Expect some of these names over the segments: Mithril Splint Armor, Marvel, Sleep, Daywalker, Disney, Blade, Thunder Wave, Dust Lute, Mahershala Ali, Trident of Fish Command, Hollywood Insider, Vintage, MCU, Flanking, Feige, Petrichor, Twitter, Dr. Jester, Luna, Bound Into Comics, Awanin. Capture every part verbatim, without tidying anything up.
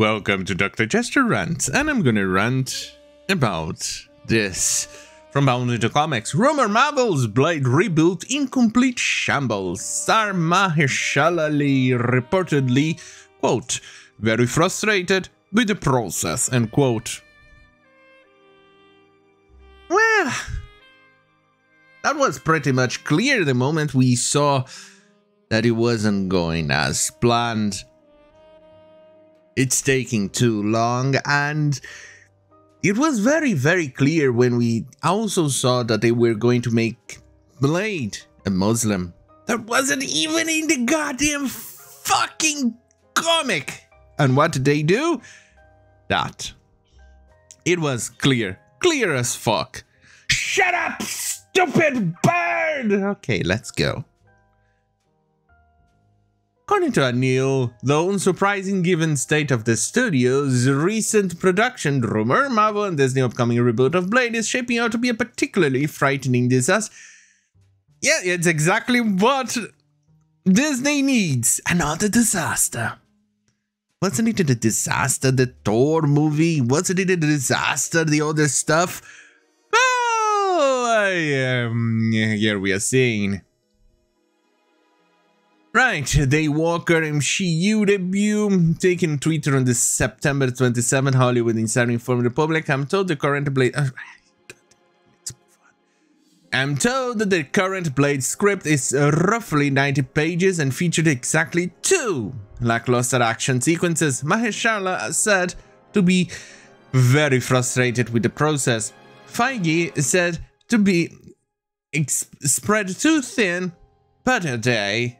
Welcome to Doctor Jester Rant, and I'm gonna rant about this. From Bound Into Comics, rumor Marvel's Blade reboot in complete shambles. Star Mahershala Ali reportedly, quote, very frustrated with the process, end quote. Well, that was pretty much clear the moment we saw that it wasn't going as planned. It's taking too long, and it was very, very clear when we also saw that they were going to make Blade a Muslim. That wasn't even in the goddamn fucking comic. And what did they do? That. It was clear. Clear as fuck. Shut up, stupid bird! Okay, let's go. According to a new, though unsurprising given state of the studio's recent production rumor, Marvel and Disney upcoming reboot of Blade is shaping out to be a particularly frightening disaster. Yeah, it's exactly what Disney needs. Another disaster. Wasn't it a disaster, the Thor movie? Wasn't it a disaster, the other stuff? Well, I, um, here we are seeing. Right, Daywalker M C U debut, taken on Twitter on the September twenty-seventh, Hollywood Insider informed the public, I'm told the current Blade... Uh, it's fun. I'm told that the current Blade script is roughly ninety pages and featured exactly two lackluster action sequences. Mahershala said to be very frustrated with the process. Feige said to be spread too thin, but a day...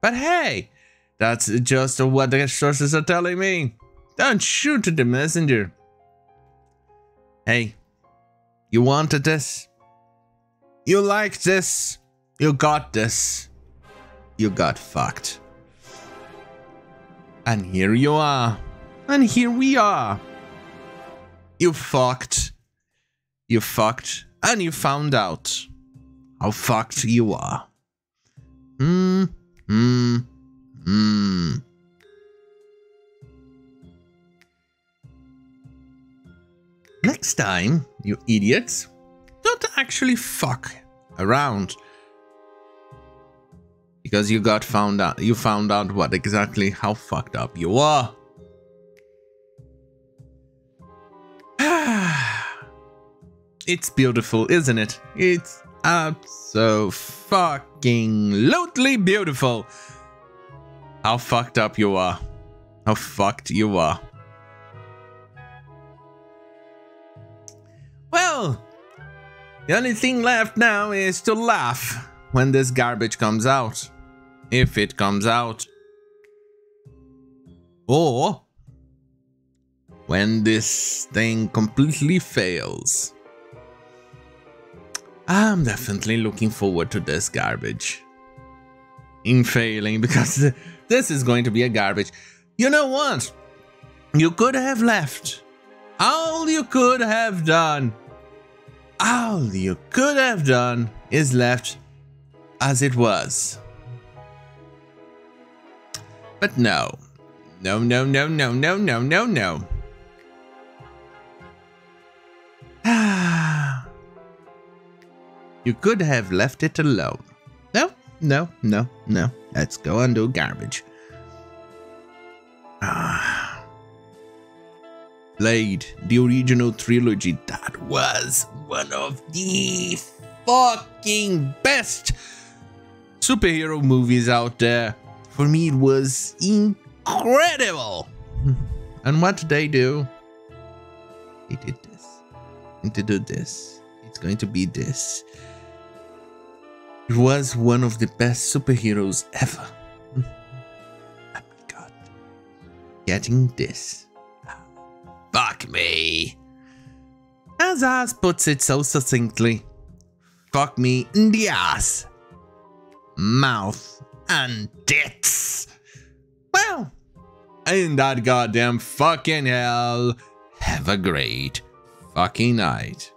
But hey, that's just what the sources are telling me. Don't shoot the messenger. Hey, you wanted this? You liked this? You got this? You got fucked. And here you are. And here we are. You fucked. You fucked. And you found out how fucked you are. Hmm. Hmm. Hmm. Next time, you idiots, don't actually fuck around. Because you got found out, you found out what exactly how fucked up you are. It's beautiful, isn't it? It's up so fucking lootly beautiful. How fucked up you are. How fucked you are. Well, the only thing left now is to laugh when this garbage comes out. If it comes out. Or when this thing completely fails. I'm definitely looking forward to this garbage in failing, because this is going to be a garbage. You know what? You could have left. All you could have done, all you could have done is left as it was. But no, no, no, no, no, no, no, no, no. You could have left it alone. No, no, no, no. Let's go and do garbage. Ah. Blade, the original trilogy, that was one of the fucking best superhero movies out there. For me, it was incredible. And what did they do? They did this. And to do this, it's going to be this. It was one of the best superheroes ever. Oh my god. Getting this. Fuck me. As Oz puts it so succinctly. Fuck me in the ass. Mouth and tits. Well, in that goddamn fucking hell. Have a great fucking night.